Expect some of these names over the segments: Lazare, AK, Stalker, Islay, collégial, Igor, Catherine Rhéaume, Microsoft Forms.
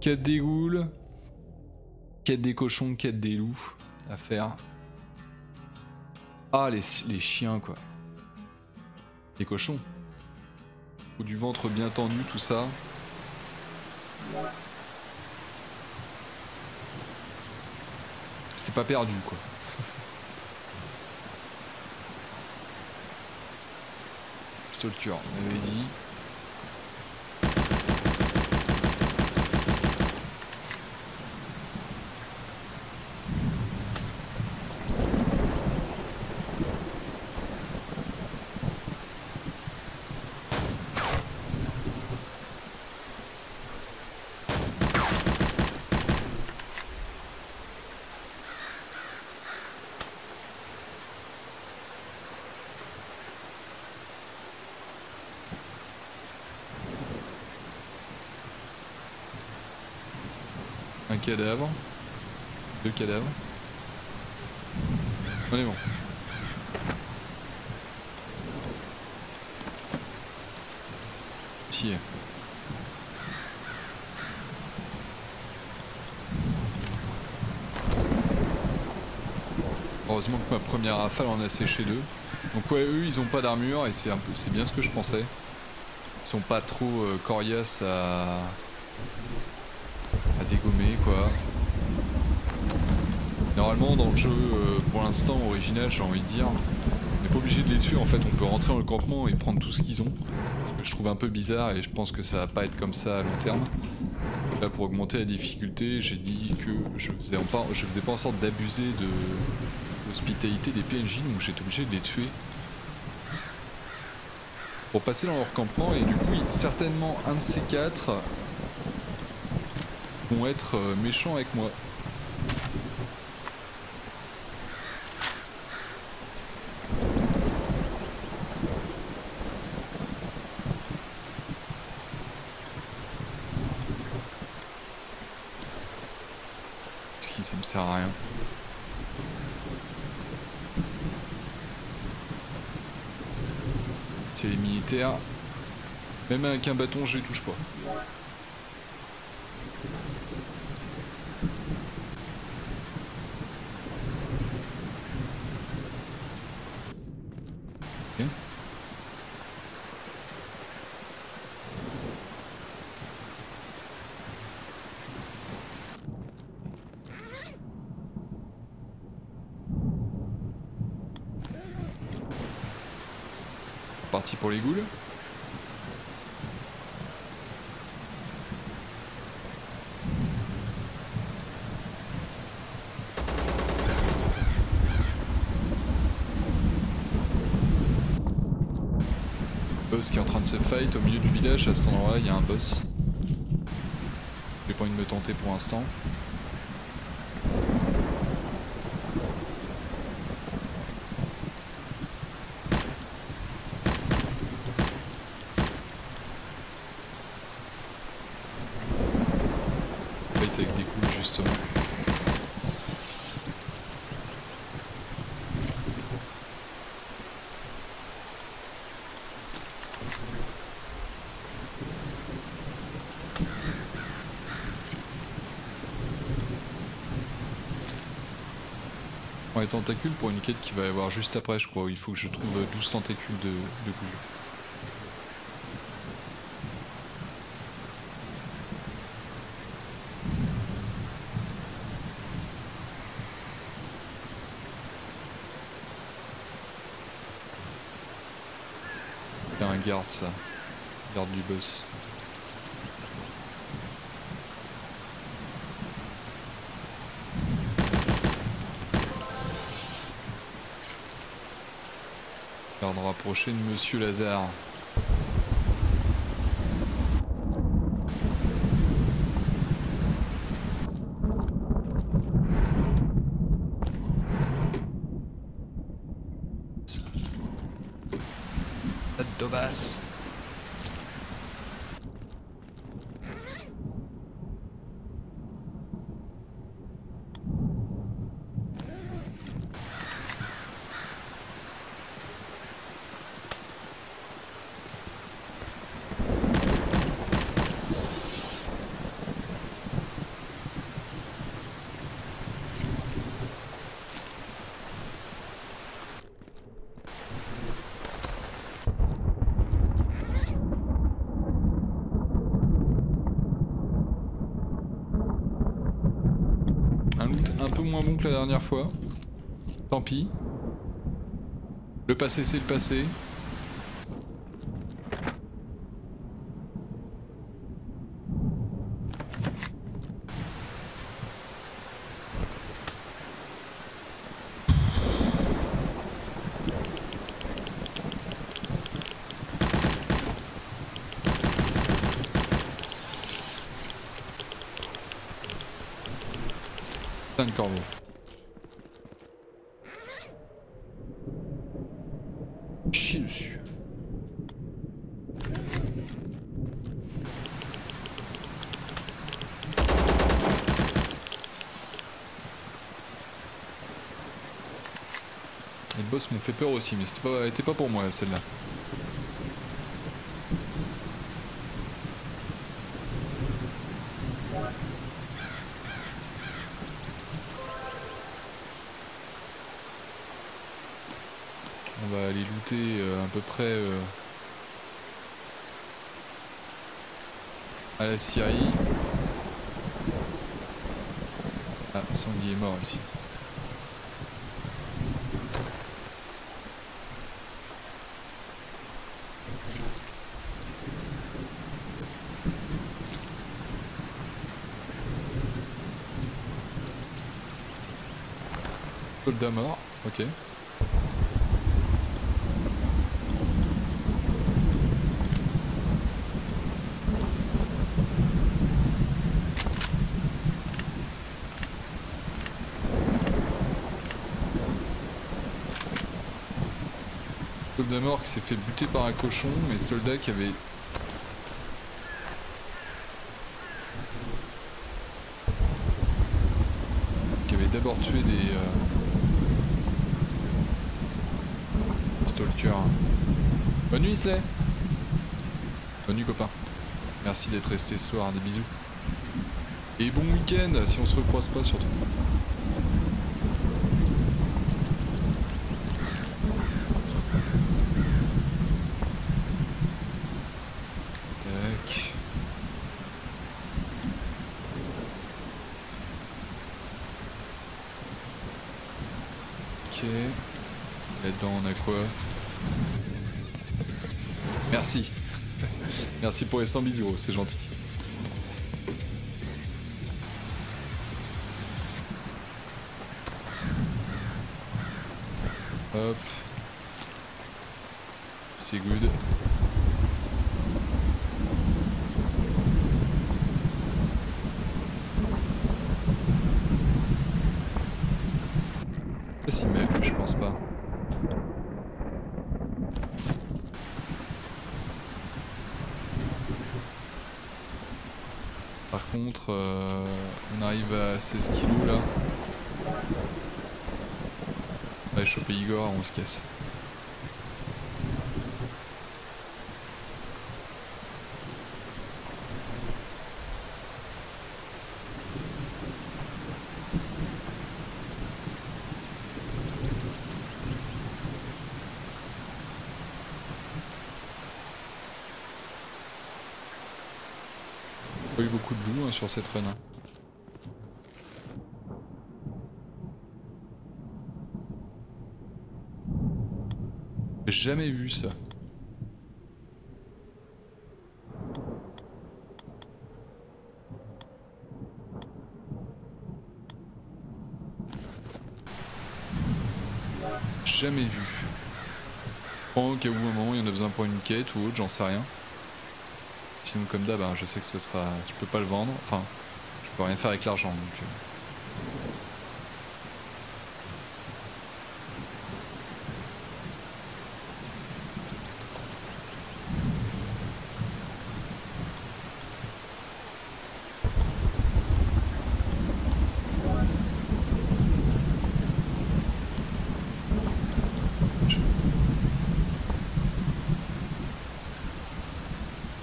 Quête des ghouls. Quête des cochons, quête des loups à faire. Ah, les chiens, quoi. Les cochons. Ou du ventre bien tendu, tout ça. C'est pas perdu, quoi. Stalker, on avait dit. Cadavre, deux cadavres. On est bon. Tiens. Heureusement que ma première rafale en a séché deux. Donc ouais, eux ils ont pas d'armure et c'est bien ce que je pensais. Ils sont pas trop coriaces à dégommer, quoi. Normalement dans le jeu pour l'instant original, j'ai envie de dire, on n'est pas obligé de les tuer en fait, on peut rentrer dans le campement et prendre tout ce qu'ils ont, ce que je trouve un peu bizarre et je pense que ça va pas être comme ça à long terme. Là pour augmenter la difficulté, j'ai dit que je faisais pas en sorte d'abuser de l'hospitalité des PNJ, donc j'étais obligé de les tuer pour passer dans leur campement. Et du coup certainement un de ces quatre vont être méchants avec moi. Parce que ça me sert à rien. C'est les militaires. Même avec un bâton, je les touche pas. Parti pour les ghouls. Boss qui est en train de se fight au milieu du village, à cet endroit là il y a un boss. J'ai pas envie de me tenter pour l'instant. Les tentacules pour une quête qui va y avoir juste après, je crois. Il faut que je trouve 12 tentacules de couilles. Il y a un garde, ça. Garde du boss. Rapprocher de Monsieur Lazare. Pas de basse. moins bon que la dernière fois. Tant pis. Le passé, c'est le passé. De corbeau. Chie dessus. Les boss m'ont fait peur aussi, mais c'était pas, était pas pour moi celle-là. On va aller looter à peu près à la Syrie. Ah, Sandy est mort ici. Soldat mort, ok. Soldat mort qui s'est fait buter par un cochon, mais soldat qui avait... d'abord tué des Stalkers. Bonne nuit Islay. Bonne nuit copain. Merci d'être resté ce soir, des bisous. Et bon week-end si on se recroise pas surtout. Là-dedans on a quoi? Merci. Merci pour les 100 bis gros, c'est gentil. Hop. C'est good. C'est si mal que je pense pas. Par contre, on arrive à 16 kilos là. On va choper Igor, on se casse. Pas eu beaucoup de loups hein, sur cette run. J'ai jamais vu ça. Jamais vu. Au cas où un moment il y en a besoin pour une quête ou autre, j'en sais rien. Sinon comme d'hab, je sais que ça sera... je peux pas le vendre, enfin je peux rien faire avec l'argent donc...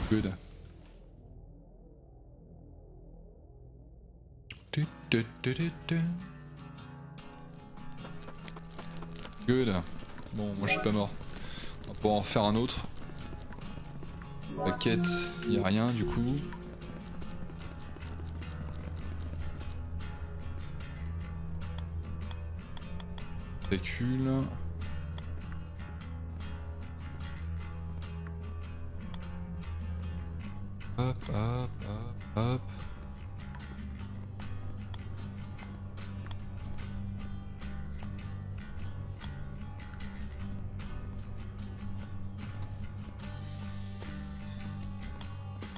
Good. Good. Bon, moi je suis pas mort. On va pouvoir en faire un autre. La quête, y a rien du coup. matricule. Hop, hop, hop, hop.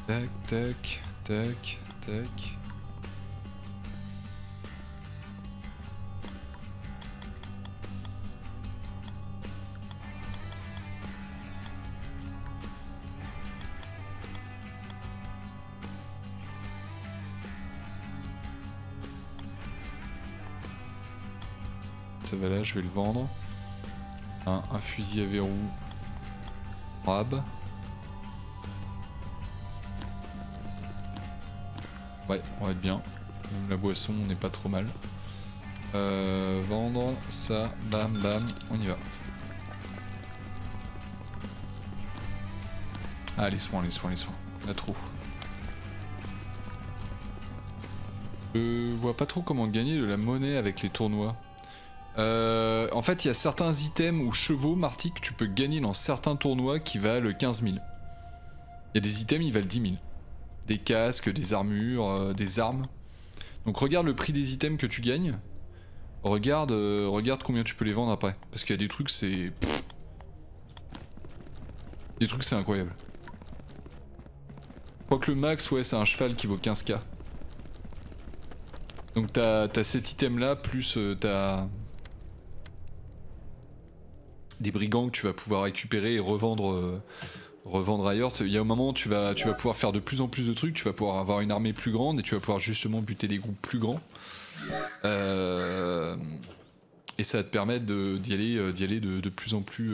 Tac, tac, tac, tac. Ça va là, je vais le vendre. Un fusil à verrou. Rab. Ouais, on va être bien. Même la boisson, on n'est pas trop mal. Vendre ça, bam bam, on y va. Ah, les soins. On a trop. Je vois pas trop comment gagner de la monnaie avec les tournois. En fait, il y a certains items ou chevaux, Marty, que tu peux gagner dans certains tournois qui valent 15 000. Il y a des items, ils valent 10 000. Des casques, des armures, des armes. Donc regarde le prix des items que tu gagnes. Regarde combien tu peux les vendre après. Parce qu'il y a des trucs, c'est... Des trucs, c'est incroyable. Je crois que le max, ouais, c'est un cheval qui vaut 15 000. Donc t'as cet item-là, plus t'as... des brigands que tu vas pouvoir récupérer et revendre ailleurs. Il y a un moment où tu vas pouvoir faire de plus en plus de trucs, tu vas pouvoir avoir une armée plus grande et tu vas pouvoir justement buter des groupes plus grands. Et ça va te permettre d'y aller de plus en plus,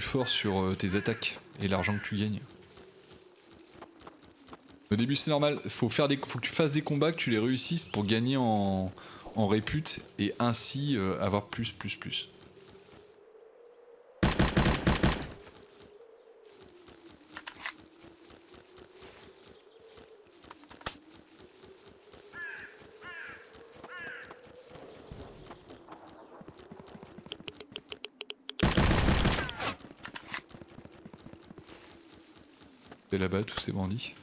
fort sur tes attaques et l'argent que tu gagnes. Au début c'est normal, faut que tu fasses des combats, que tu les réussisses pour gagner en répute et ainsi avoir plus. Et là-bas tous ces bandits.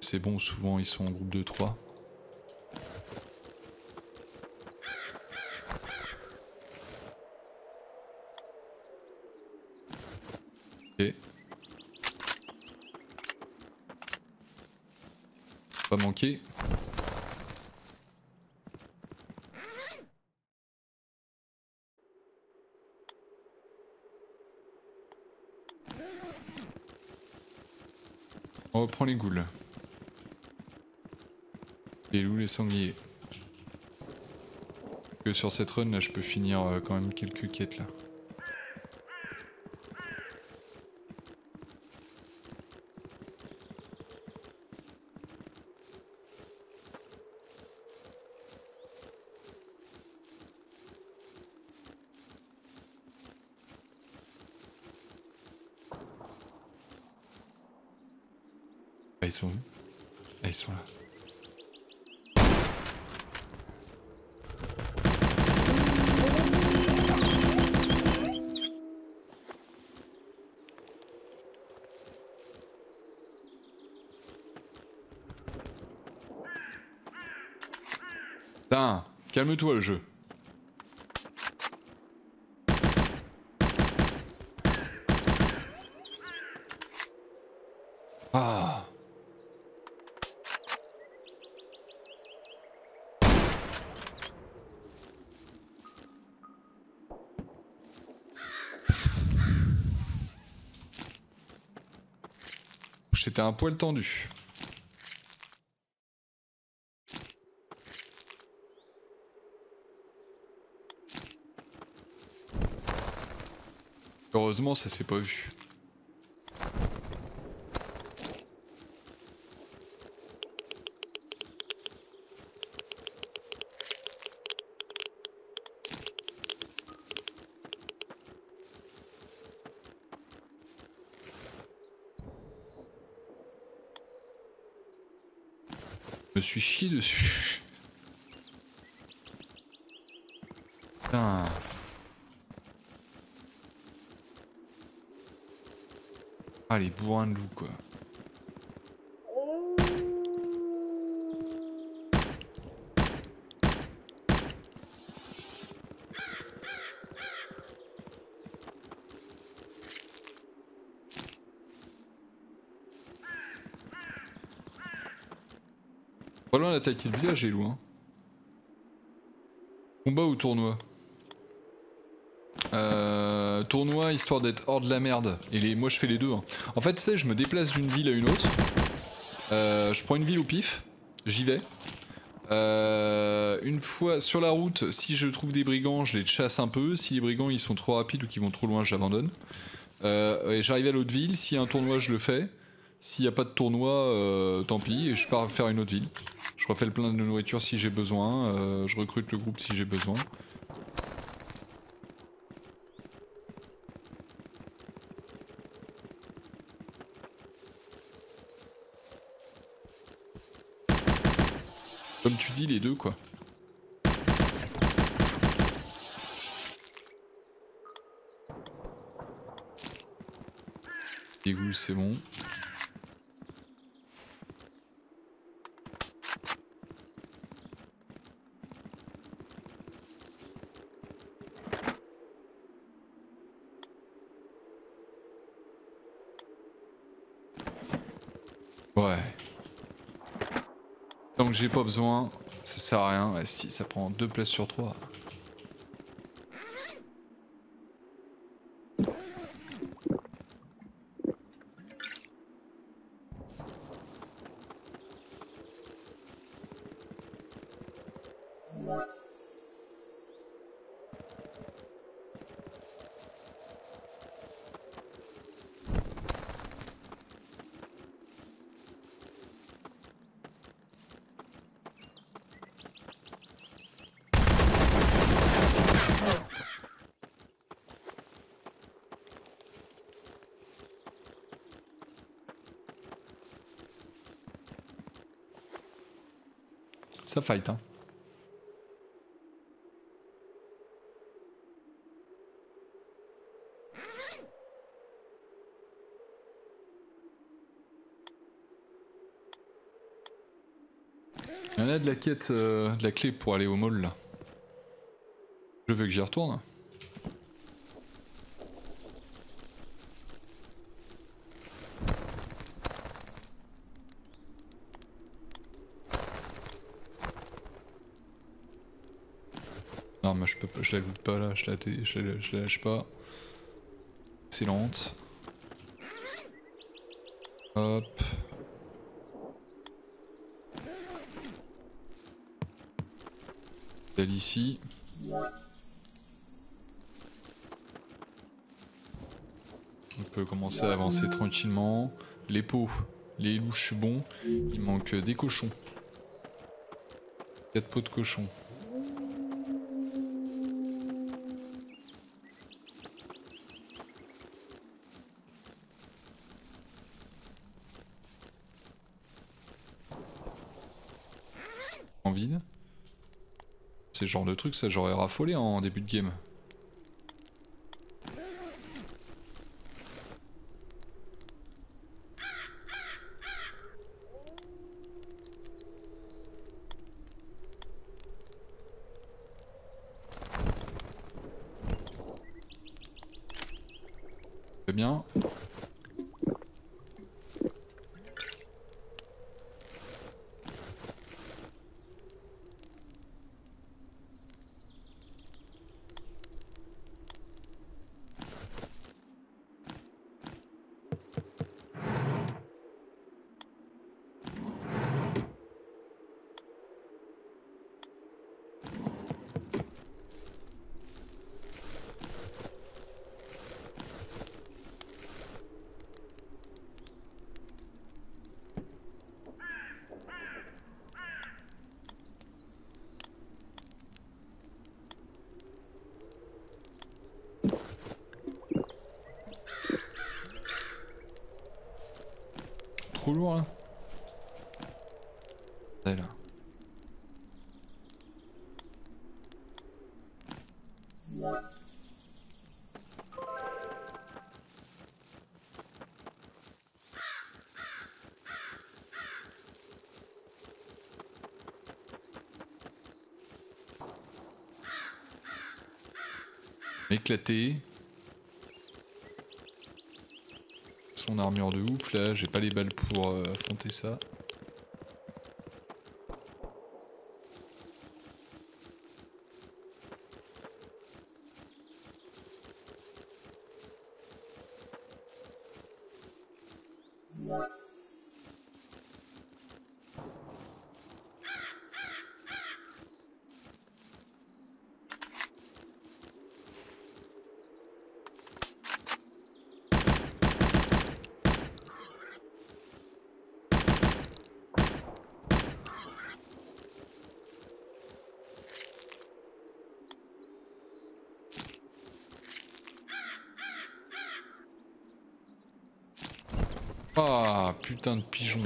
C'est bon, souvent ils sont en groupe de 3. Ok. Pas manquer. On reprend les ghouls. Les loups, les sangliers. Que sur cette run là je peux finir quand même quelques quêtes là. Ah, ils sont où? Ah, ils sont là. Calme-toi le jeu. Ah. J'étais un poil tendu. Heureusement, ça s'est pas vu. Je me suis chié dessus. Putain. Ah, les bourrins de loup, quoi. Pas loin d'attaquer le village, les loups, hein. Combat ou tournoi ? Tournoi histoire d'être hors de la merde. Et moi je fais les deux, hein. En fait tu sais, je me déplace d'une ville à une autre, je prends une ville au pif, j'y vais, une fois sur la route, si je trouve des brigands je les chasse un peu, si les brigands ils sont trop rapides ou qu'ils vont trop loin j'abandonne, et j'arrive à l'autre ville. S'il y a un tournoi je le fais, s'il n'y a pas de tournoi tant pis, et je pars faire une autre ville, je refais le plein de nourriture si j'ai besoin, je recrute le groupe si j'ai besoin. Comme tu dis, les deux, quoi. Dégoule, c'est bon. Ouais. Tant que j'ai pas besoin, ça sert à rien. Ouais, si, ça prend 2 places sur 3. Ça fight, hein. Il y en a de la quête, de la clé pour aller au mall là. Je veux que j'y retourne. Non, mais je peux pas, je la loot pas là, je la lâche pas. Excellente. Hop. Celle ici. On peut commencer à avancer tranquillement. Les pots, les louches, bon. Il manque des cochons. 4 pots de cochons. Vide. C'est le genre de truc, ça j'aurais raffolé en début de game. C'est bien. trop lourd là. Celle-là. Éclaté. Son armure de ouf là, j'ai pas les balles pour affronter ça. Ah putain de pigeon.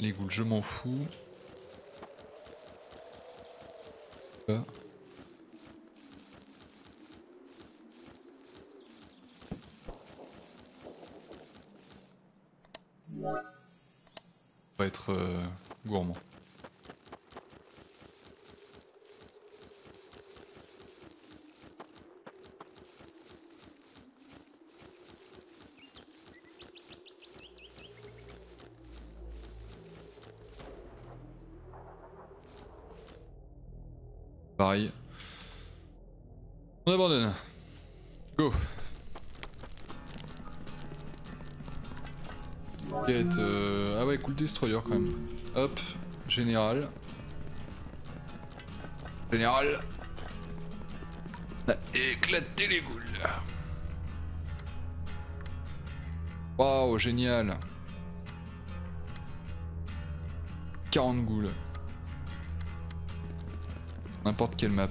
Les goules, je m'en fous. Ah. On va être gourmand. Pareil. On abandonne. Go. Quête. Ah ouais, cool destroyer quand même. Hop. Général. Général. On a éclaté les goules. Waouh, génial. 40 goules. N'importe quelle map.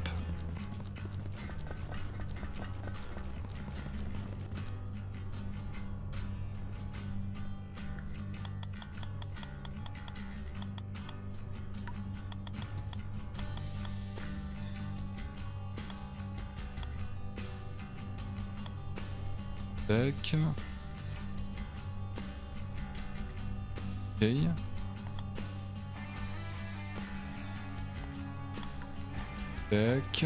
Tac. Ok.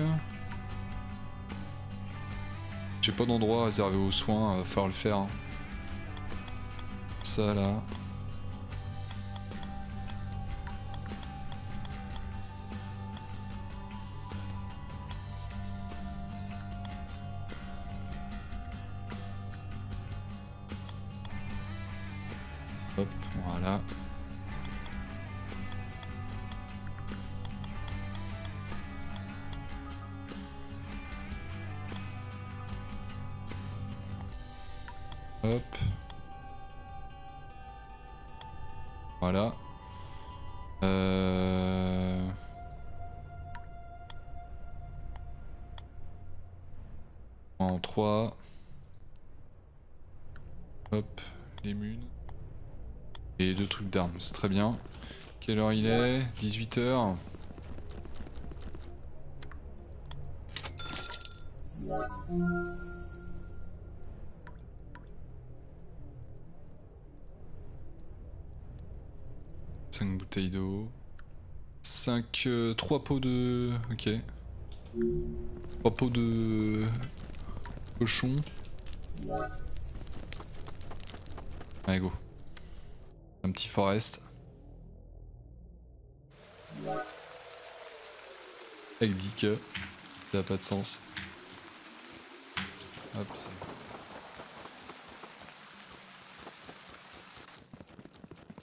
J'ai pas d'endroit réservé aux soins, va falloir le faire. Hein. Ça là. Hop, voilà. Hop. Voilà. En 3. Hop. Les munes. Et 2 trucs d'armes. C'est très bien. Quelle heure il est ? 18 h. D'eau. 5, 3 pots de... Ok. 3 pots de... cochon. Allez go. Un petit forest. Avec 10 que. Ça n'a pas de sens. Hop, ça...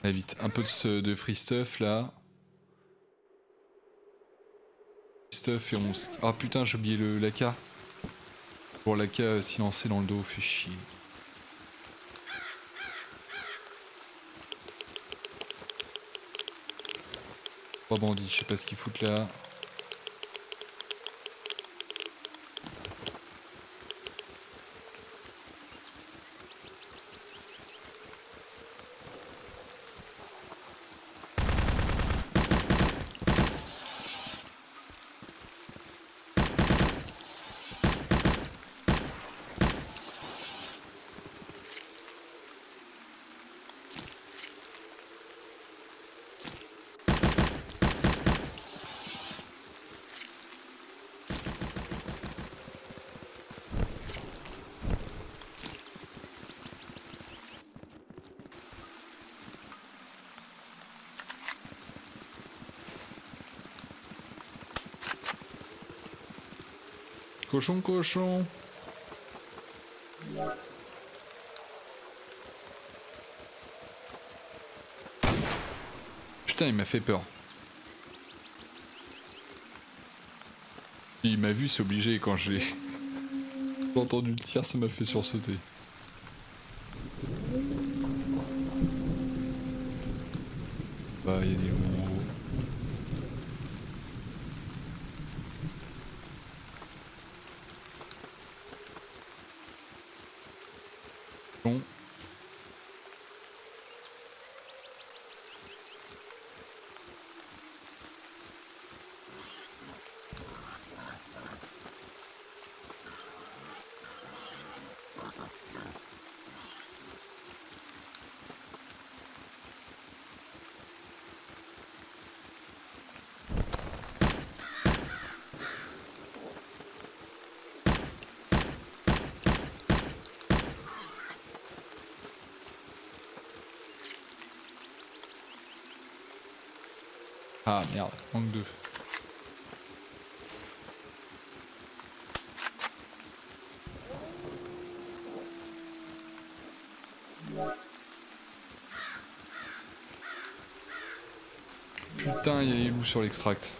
Allez vite, un peu de free stuff là. Free stuff et on... Ah putain, j'ai oublié le AK. Pour l'AK silencé dans le dos, fait chier. Trois bandits, je sais pas ce qu'ils foutent là. Cochon. Putain, il m'a fait peur. Il m'a vu, c'est obligé, quand j'ai entendu le tir, ça m'a fait sursauter. Bah, il y a des loups en haut. Bon. Ah merde, manque de... Putain, il y a les loups sur l'extract.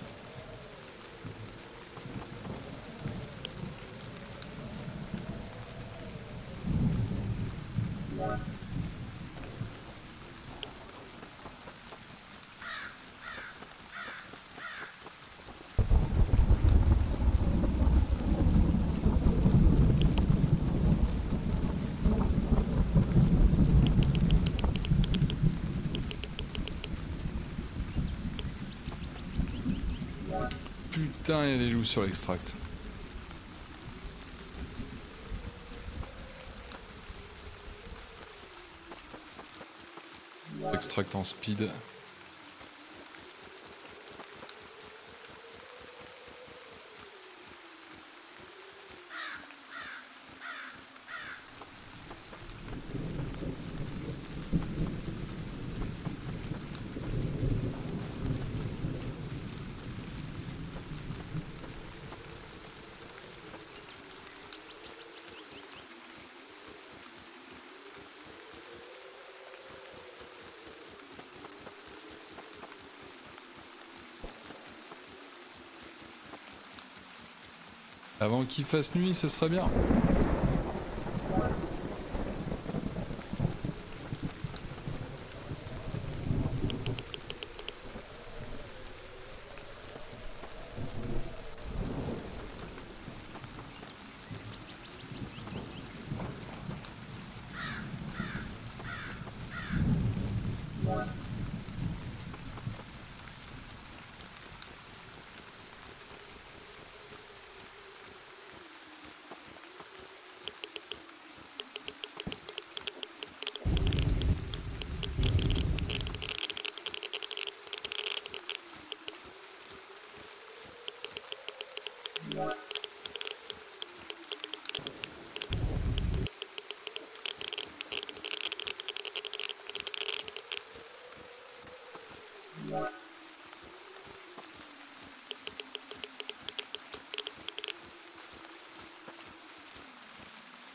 Putain, il y a des loups sur l'extract. Extract en speed. Avant qu'il fasse nuit, ce serait bien.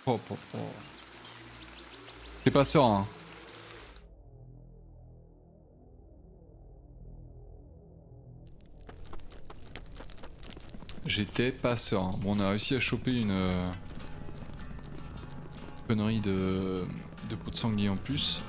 Oh. C'est pas serein. J'étais pas serein. Bon, on a réussi à choper une connerie de peau de sanglier en plus.